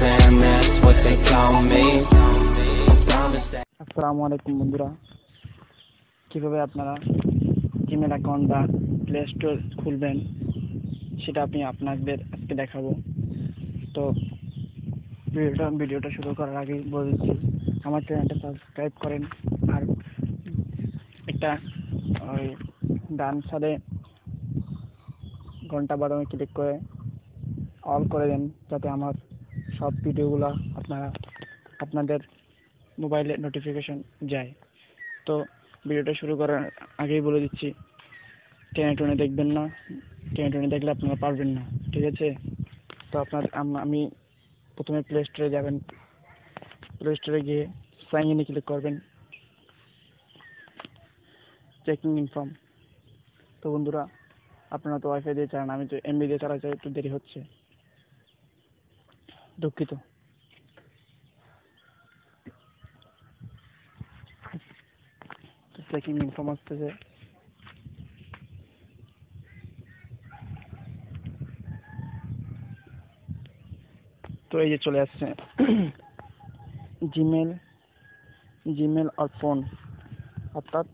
fam, that's what they call me. Assalamu alaikum বন্ধুরা, কিভাবে আপনারা জিমেল অ্যাকাউন্ট বা প্লে স্টোর খুলবেন সেটা আমি আপনাদের আজকে দেখাবো। তো ভিডিওটা শুরু করার আগে বলছি, আমার চ্যানেলটা সাবস্ক্রাইব করেন আর একটা ওই ডান সাইডে ঘন্টা বাটনে ক্লিক করে অল করে দেন, যাতে আমার সব ভিডিওগুলো আপনাদের মোবাইলে নোটিফিকেশন যায়। তো ভিডিওটা শুরু করার আগেই বলে দিচ্ছি, টেনে দেখবেন না, টেনে দেখলে আপনারা পারবেন না, ঠিক আছে? তো আমি প্রথমে প্লে স্টোরে যাবেন, প্লে স্টোরে গিয়ে সাইন ইনে ক্লিক করবেন, চেকিং ইনফর্ম। তো বন্ধুরা আপনারা তো ওয়াইফাই দিয়ে চালান, আমি তো এমবি দিয়ে চালাতে একটু দেরি হচ্ছে, দুঃখিত। চেকিং ইনফর্ম আসতেছে, তো এই যে চলে আসছে জিমেল আর ফোন। অর্থাৎ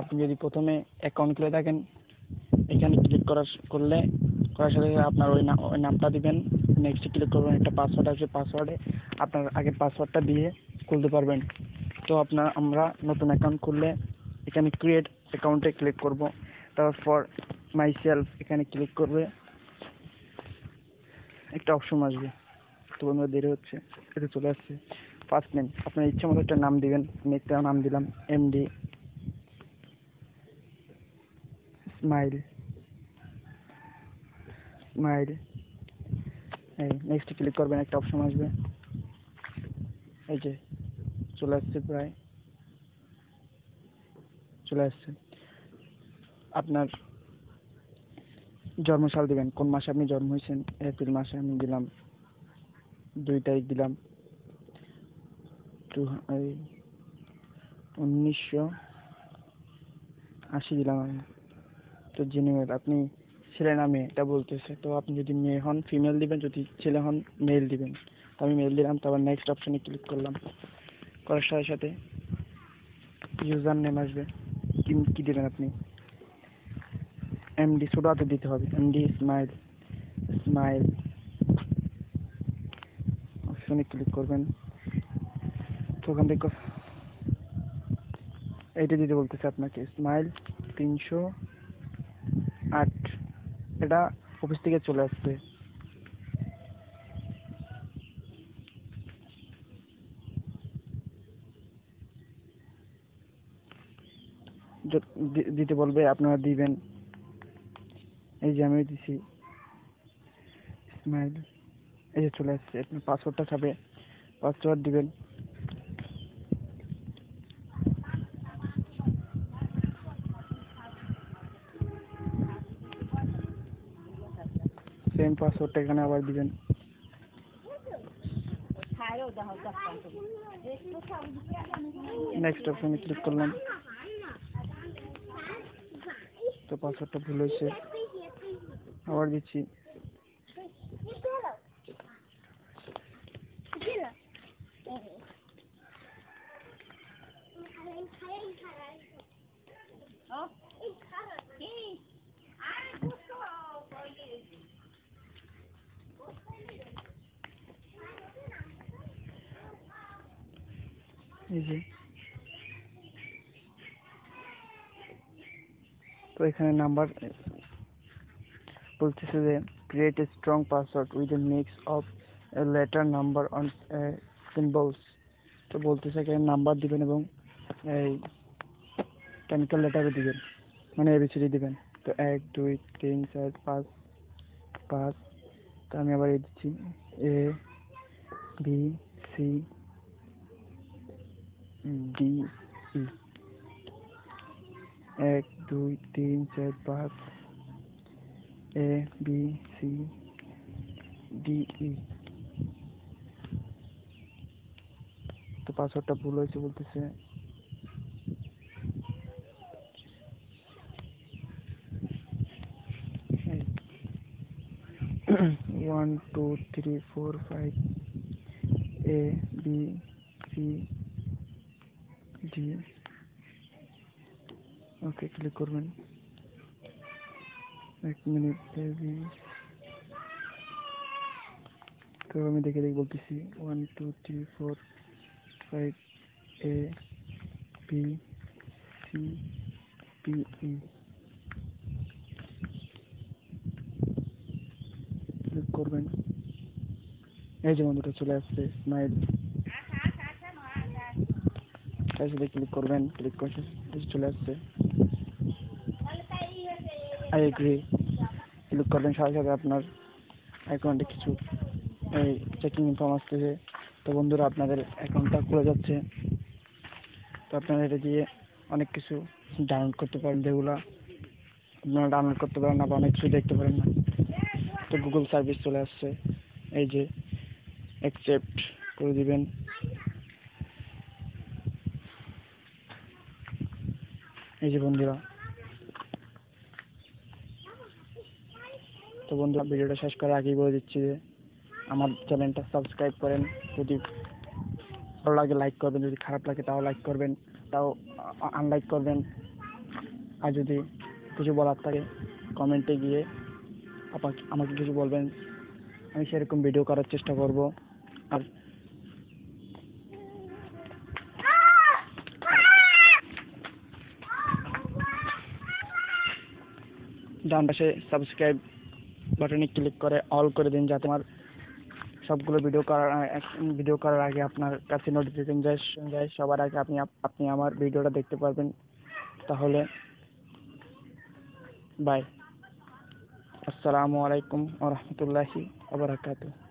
আপনি যদি প্রথমে অ্যাকাউন্ট খুলে থাকেন, এখানে ক্লিক করার সাথে আপনার ওই নামটা দিবেন, নেক্সট ক্লিক করবেন, একটা পাসওয়ার্ড আছে, পাসওয়ার্ডে আপনার আগের পাসওয়ার্ডটা দিয়ে খুলতে পারবেন। তো আমরা নতুন অ্যাকাউন্ট খুললে এখানে ক্রিয়েট অ্যাকাউন্টে ক্লিক করব, তারপর মাই সেলফ এখানে ক্লিক করবে, একটা অপশন আসবে। তো বন্ধুরা দেরি হচ্ছে, এটা চলে আসছে ফার্স্ট নেম, আপনার ইচ্ছা মতো একটা নাম দিবেন, আমি একটা নাম দিলাম এমডি স্মাইল, এই নেক্সট ক্লিক করবেন, একটা অপশন আসবে, এই যে চলে আসছে, প্রায় চলে আসছে। আপনার জন্মসাল দিবেন, কোন মাসে আপনি জন্ম হয়েছেন, এপ্রিল মাসে আমি দিলাম 2 তারিখ, দিলাম 1980 দিলাম আমি। তো জিমেল আপনি ছেলে না মেয়ে এটা বলতেছে, তো আপনি যদি মেয়ে হন ফিমেল দিবেন, যদি ছেলে হন মেল দিবেন। তো আমি মেল দিলাম, তারপর নেক্সট অপশানে ক্লিক করলাম, করার সাথে সাথে ইউজার নেম আসবে, কী দেবেন আপনি, এমডি ছোটাতে দিতে হবে, এমডি স্মাইল অপশানে ক্লিক করবেন। তো ওখান থেকে এইটা দিতে বলতেছে আপনাকে, স্মাইল 308, এটা অফিস থেকে চলে আসবে। দিতে বলবে, আপনারা দিবেন, এই যে আমি দিছি স্মাইল, এই যে চলে আসছে। আপনি পাসওয়ার্ডটা খাবে, পাসওয়ার্ড দিবেন, সেম পাসওয়ার্ডটা এখানে আবার দিবেন। নেক্সট অপশনে ক্লিক করলাম, তো পাসওয়ার্ডটা ভুল হয়েছে, আবার দিচ্ছি, এই যে। তো এখানে নাম্বার বলতেছে যে create a strong password with a mix of a letter number on symbols. তো বলতেছে এখানে নাম্বার দিবেন এবং এই কেমিক্যাল লেটারও দিবেন, মানে ABCD দিবেন। তো 1 2 3 4 5 5। তো আমি আবার এই দিচ্ছি ABCDE, 1 2 3 4 5, ABCDE। তো পাসওয়ার্ডটা ভুল হয়েছে বলতেছে, A, B, C, D. Okay, click করবেন। এক মিনিট বেবি, তো আমি দেখে দেখে বলতেছি 1 2 3 4 5 A B C B E click করবেন। এই যে বন্ধুটা চলে আসছে স্মাইল, এসে ক্লিক করবেন। ক্লিক করে চলে আসছে আই এগ্রি, ক্লিক করবেন। সাথে সাথে আপনার অ্যাকাউন্টে কিছু এই চেকিং ইনফর্ম আসতেছে। তো বন্ধুরা আপনাদের অ্যাকাউন্টটা খুলে যাচ্ছে, তো আপনারা এটা দিয়ে অনেক কিছু ডাউনলোড করতে পারেন, যেগুলো আপনারা ডাউনলোড করতে পারেন না বা অনেক কিছু দেখতে পারেন না। তো গুগল সার্ভিস চলে আসছে, এই যে অ্যাকসেপ্ট করে দিবেন। এই যে বন্ধুরা, তো বন্ধুরা ভিডিওটা শেষ করার আগেই বলে দিচ্ছি যে আমার চ্যানেলটা সাবস্ক্রাইব করেন। যদি ভালো লাগে লাইক করবেন, যদি খারাপ লাগে তাও লাইক করবেন, তাও আনলাইক করবেন। আর যদি কিছু বলার থাকে কমেন্টে গিয়ে আমাকে কিছু বলবেন, আমি সেরকম ভিডিও করার চেষ্টা করব। আর ডান পাশে সাবস্ক্রাইব বাটনে ক্লিক করে অল করে দিন, যাতে আমার সবগুলো ভিডিও করার আগে আপনার কাছে নোটিফিকেশন যায়, সবার আগে আপনি আমার ভিডিওটা দেখতে পারবেন। তাহলে বাই, আসসালামু আলাইকুম ওয়া রাহমাতুল্লাহি ওয়া বারাকাতুহু।